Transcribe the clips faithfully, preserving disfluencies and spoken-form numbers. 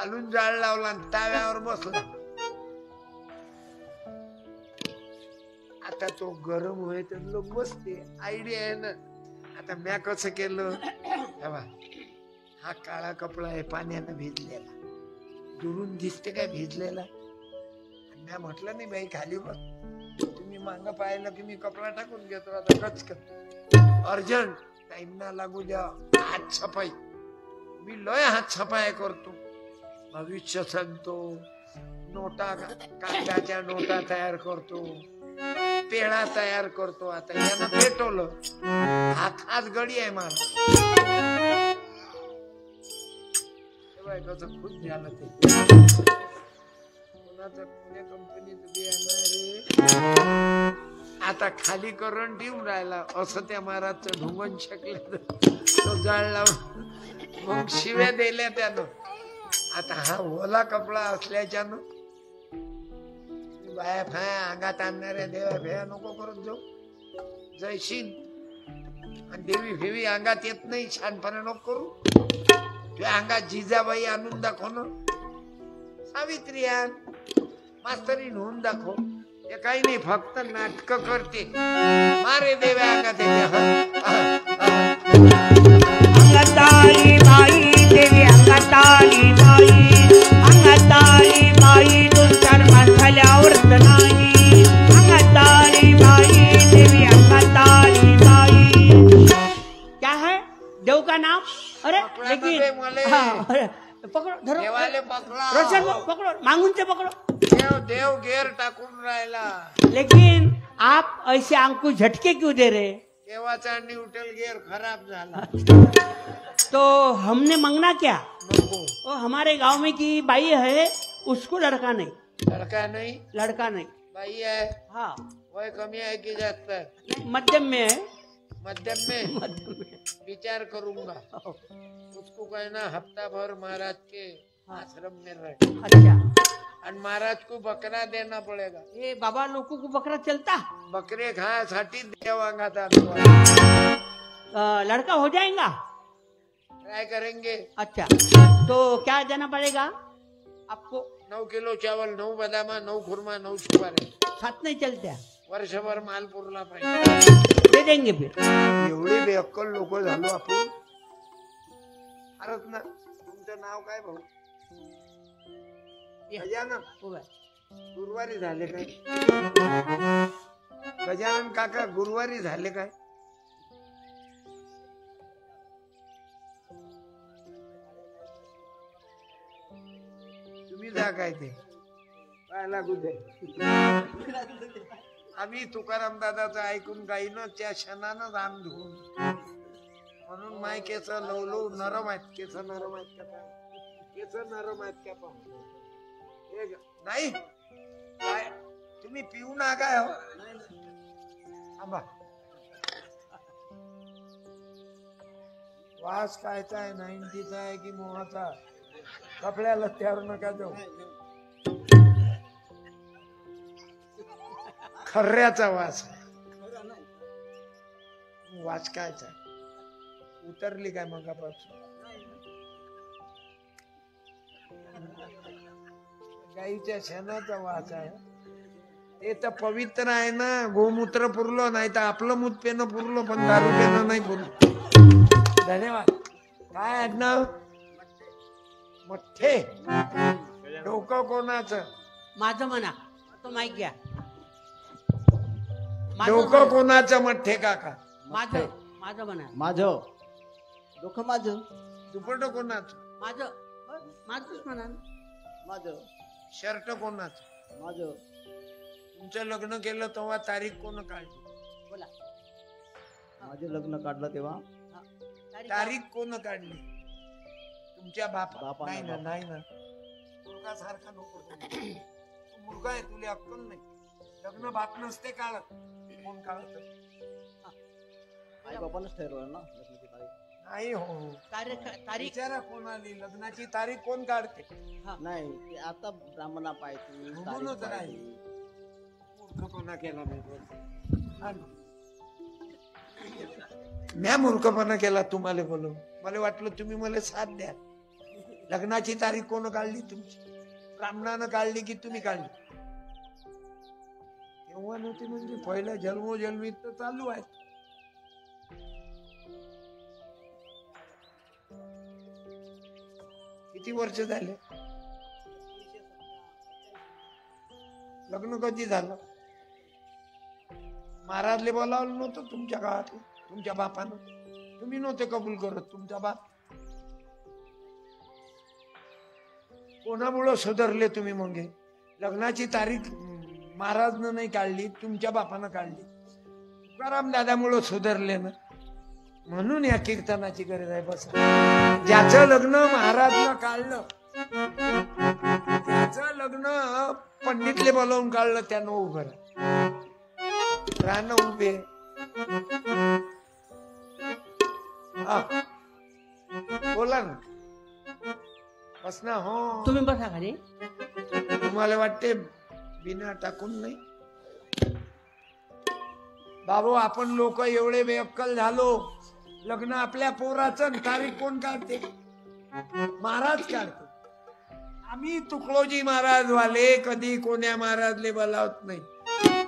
खालून जाळ लावला ताव्यावर बसला. आता तो गरम होय तर लोक बसते आयडिया आहे ना. आता म्या कसं केलं, हा काळा कपडा आहे पाण्यानं भिजलेला, दुरून दिसते काय भिजलेला. म्या म्हटलं नाही बाई खाली बस, तुम्ही मागं पाहिलं की मी कपडा टाकून घेतो. आता कचकन अर्जंट टाइम ना लागू द्या, हात छपाई मी लय हात छपाया करतो. भविष्य सांगतो, नोटा कागदाच्या नोटा तयार करतो, पेळा तयार करतो. आता यांना पेटवलं, हा खास गडी आहे मला. खूप झालं ते कोणाचं पुण्या कंपनीत बियाणं रे. आता खाली करंट येऊन राहिला असं त्या महाराजचं ढुंगण शकलं, तो जाळ लावून मग शिव्या दिल्या त्यानं. आता हा ओला कपडा असल्याच्यानं बाया फाया अंगात आणणाऱ्या देवा फेया नको करत जाऊ जयशील. आणि देवी फेवी अंगात येत नाही, छानपणा नको करू. त्या अंगात जिजाबाई आणून दाखव, सावित्री आण, मास्तरी होऊन दाखव. ते काही नाही, फक्त नाटक करते. मारे देव्या अंगात येते बाई, देवी अंगात आली बाई, अंगात आली बाई दोन चार माणसाल्यावर नाही. अंगात आली बाई, देवी अंगात आली बाई. क्या है देव का नाम? अरे लेकिन पकड़ो, धरो देवाले, पकड़ा रोशन पकड़ो, मांगून से पकड़ो. देव देव घेर टाकून राहिला, लेकिन आप ऐसे आंकू झटके क्यों दे रहे? देवाचा न्यूट्रल गियर खराब झाला तो हमने मांगना क्या? वो हमारे गांव में की बाई है, उसको लड़का नहीं, लड़का नहीं, लड़का नहीं, बाई है. हाँ, वही कमी है कि जाता है मध्यम में है, मध्यम में, मध्यम में. विचार करूंगा उसको कहना हफ्ता भर महाराज के आश्रम में रहे. अच्छा, और महाराज को बकरा देना पड़ेगा. ये बाबा लोगों को बकरा चलता, बकरे खाया साठी देवांगा था. लड़का हो जाएगा, ट्राई करेंगे. अच्छा, तो क्या देना पड़ेगा आपको? नौ किलो चावल, नौ बदामा, नौ खुरमा, नौ सुपारी. साथ नहीं चलते, वर्ष भर माल पुरला पाहिजे. दे देंगे फिर. एवढे बेअक्कल लोक झालो आपण. भारत ना, तुमचं नाव काय भाऊ? गजानन. गुरुवारी झाले काय गजानन काका? गुरुवारी झाले काय? काय ते लागू दे. आम्ही तुकाराम दादाच ऐकून गाईन त्या क्षणानं राम धुवून, म्हणून माय केस लवलव नरम आहेत. केस नरम आहेत का पाहू? केस नरम आहेत का पाहू? नाही काय तुम्ही पिऊ ना काय हो? थांबा, वास कायचा आहे? नाईंटीचा आहे की मोहाचा? कपड्याला त्यावर नका जाऊ, खर्याचा वास आहे. वास कायचा? उतरली काय मग पासून गाईच्या शेणाचा वास आहे. ते तर पवित्र आहे ना, गोमूत्र पुरलं नाही तर आपलं मूत पेन पुरलं, पण दारू पेन नाही पुरलं. धन्यवाद. काय आडनाव? मठ्ठे. डोकं कोणाचं? माझं म्हणा, तो माहित घ्या. डोकं कोणाचं मठ्ठे काका? माझं माझं म्हणा. माझं डोकं माझं. दुपट्टा कोणाचं? माझं माझंच म्हणा. माझं शर्ट कोणाचं? माझं. तुमचं लग्न केलं तेव्हा तारीख कोण काढली बोला? माझं लग्न काढलं तेव्हा तारीख कोण काढली? तुमच्या बापा. नाही ना, नाही ना, मुलगा सारखा नको. तू मुलगा आहे, तुला अक्कल नाही. लग्न बाप नसते काढत, कोण काढत? आई बापानच ठरवलं ना लग्नाची तारीख. नाही हो, तारीख तारीख विचारा कोणाली, लग्नाची तारीख कोण काढते? नाही आता ब्राह्मणा पाहिजे, म्हणूनच नाही. मूर्ख कोणा केला नाही? म्या मूर्खपणा केला तुम्हाला बोलून? मला वाटलं तुम्ही मला साथ द्या. लग्नाची तारीख कोण काढली? तुमची ब्राह्मणानं काढली की तुम्ही काढली? तेव्हा नव्हती म्हणजे पहिल्या जन्मोजन्मी तर चालू आहे. किती वर्ष झाले? लग्न कधी झालं? महाराजले बोलावलं नव्हतं तुमच्या गावात तुमच्या बापानं? तुम्ही नव्हते कबूल करत. तुमचा बाप कोणामुळे सुधारले तुम्ही? मगे लग्नाची तारीख महाराजनं नाही काढली, तुमच्या बापानं काढली. तुकाराम दादामुळे सुधारले ना, म्हणून या कीर्तनाची गरज आहे. बस ज्याचं लग्न महाराजनं काढलं, त्याचं लग्न पंडितले बोलावून काढलं, त्यानं उभं राहणं उभे. हा बोला ना, बस ना. हो तुम्ही बसा खाली. तुम्हाला वाटते बिना टाकून नाही बाबू. आपण लोक एवढे बेअक्कल झालो. लग्न आपल्या पोराचं तारीख कोण काढते? महाराज काढतो. आम्ही तुकडोजी महाराज वाले कधी कोण्या महाराजले बोलावत नाही.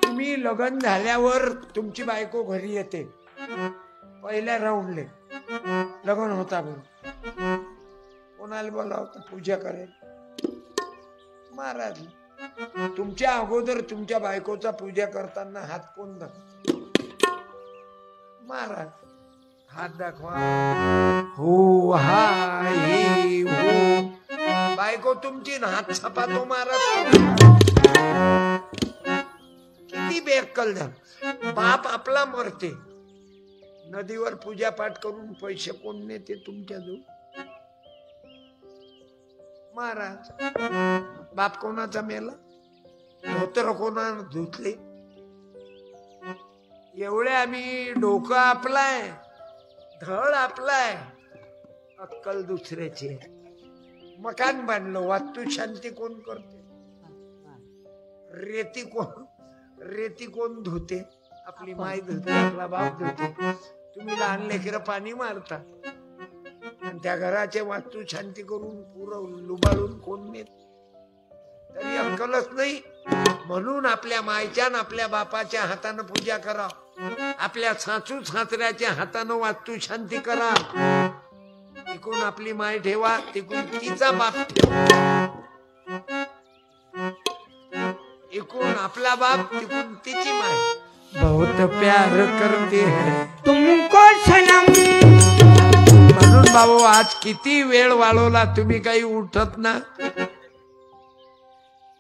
तुम्ही लग्न झाल्यावर तुमची बायको घरी येते. पहिल्या राऊंडले लग्न होता म्हणून कोणाला बोलावता? पूजा करेल महाराज. तुमच्या अगोदर तुमच्या बायकोचा पूजा करताना हात कोण दाखवतो? महाराज हात दाखवा. हो हाय हो बायको तुमची ना हात छापा तो महाराज. किती बेअक्कल झालं. बाप आपला मरते, नदीवर पूजा पाठ करून पैसे कोण नेते तुमच्या जवळ? महाराज. बाप कोणाचा मेला? धोतर कोणा धुतले? एवढे आम्ही डोकं आपलाय, धड आपलाय, अक्कल दुसऱ्याची. मकान बांधलो, वास्तू शांती कोण करते? रेती कोण रेती कोण धुते? आपली माय धुते, आपला बाप धुते. तुम्ही लहान लेकरं पाणी मारता. त्या घराचे वास्तू शांती करून पुरवून लुबाळून कोण नेत? तरी अक्कलच नाही. म्हणून आपल्या मायच्या आपल्या बापाच्या हातानं पूजा करा, आपल्या सासू सासऱ्याच्या हातानं वास्तू शांती करा. तिकून आपली माय ठेवा, तिकून तिचा बाप ठेवा, इकून आपला बाप, तिकून तिची माय. बहुत प्यार करते है तुमको सनम. म्हणून भाऊ आज किती वेळ वाळवला. तुम्ही काही उठत ना.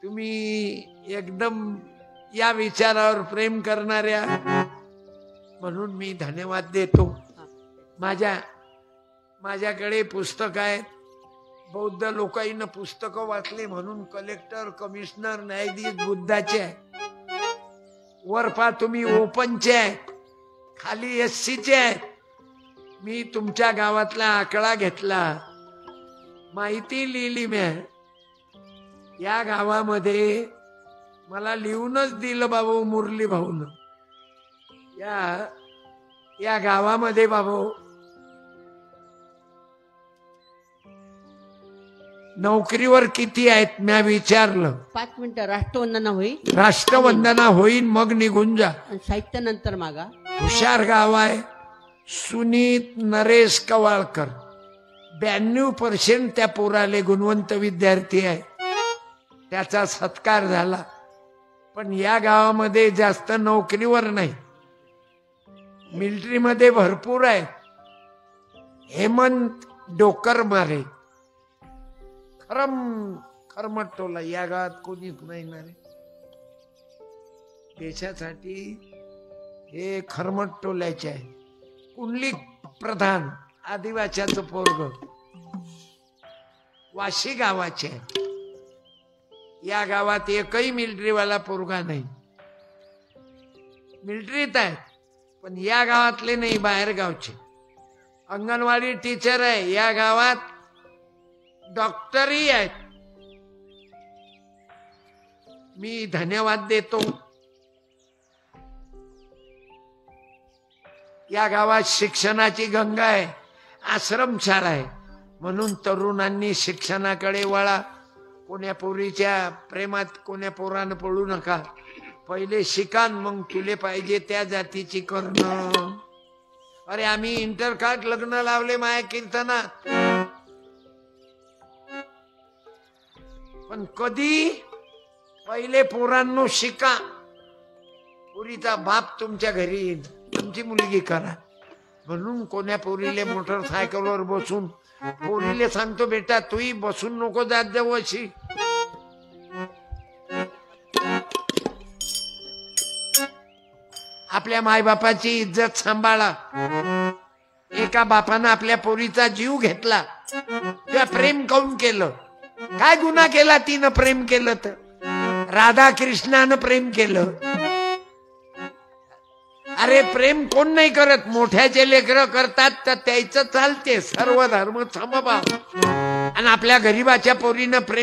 तुम्ही एकदम या विचारावर प्रेम करणाऱ्या म्हणून मी धन्यवाद देतो. माझ्या माझ्याकडे पुस्तक आहेत. बौद्ध लोकांनी पुस्तकं वाचली म्हणून कलेक्टर कमिशनर न्यायाधीश बुद्धाचे आहेत. वर पहा तुम्ही ओपनचे आहेत, खाली एस सीचे आहेत. मी तुमच्या गावातला आकडा घेतला, माहिती लिहिली. मी या गावामध्ये मला लिहूनच दिलं बाबू मुरली भाऊन. या या गावामध्ये बाबू नोकरीवर किती आहेत मी विचारलं. पाच मिनिटं राष्ट्रवंदना होईल. राष्ट्रवंदना होईल मग निघून जा. साहित्य नंतर मागा. हुशार गाव आहे. सुनीत नरेश कवाळकर ब्याण्णव पर्सेंट त्या पोराले गुणवंत विद्यार्थी आहे. त्याचा सत्कार झाला. पण या गावामध्ये जास्त नोकरीवर नाही, मिलिटरीमध्ये भरपूर आहे. हेमंत डोकर मारे खरम खरमट टोला. या गावात कोणीच नाही ना रे. देशासाठी हे खरमट टोल्याचे आहे. कुंडली प्रधान आदिवासीचं पोरग वाशी गावाचे. या गावात एकही मिलिटरीवाला पोरगा नाही. मिलिटरीत आहे पण या गावातले नाही, बाहेर गावचे. अंगणवाडी टीचर आहे या गावात. डॉक्टरही आहेत. मी धन्यवाद देतो. या गावात शिक्षणाची गंगा आहे. आश्रमशाळा आहे. म्हणून तरुणांनी शिक्षणाकडे वळा. कोण्या पोरीच्या प्रेमात कोण्या पोरानं पडू नका. पहिले शिकान मग तुले पाहिजे त्या जातीची करणं. अरे आम्ही इंटरकास्ट लग्न लावले माया कीर्तनात, पण कधी पहिले पोरांनो शिका. पुरीचा बाप तुमच्या घरी येईल, तुमची मुलगी करा. म्हणून कोण्या पोरीले मोटरसायकलवर बसून पोरीले सांगतो, बेटा तूही बसून नको जात जाऊ. अशी आपल्या मायबापाची इज्जत सांभाळा. एका बापानं आपल्या पोरीचा जीव घेतला, त्या प्रेम काऊन केलं? काय गुन्हा केला तिनं प्रेम केलं? तर राधा कृष्णानं प्रेम केलं. अरे प्रेम कोण नाही करत? मोठ्याचे लेकरं करतात, तर त्याचं चालते सर्व धर्म समभाव. आणि आपल्या गरीबाच्या पोरीनं प्रेम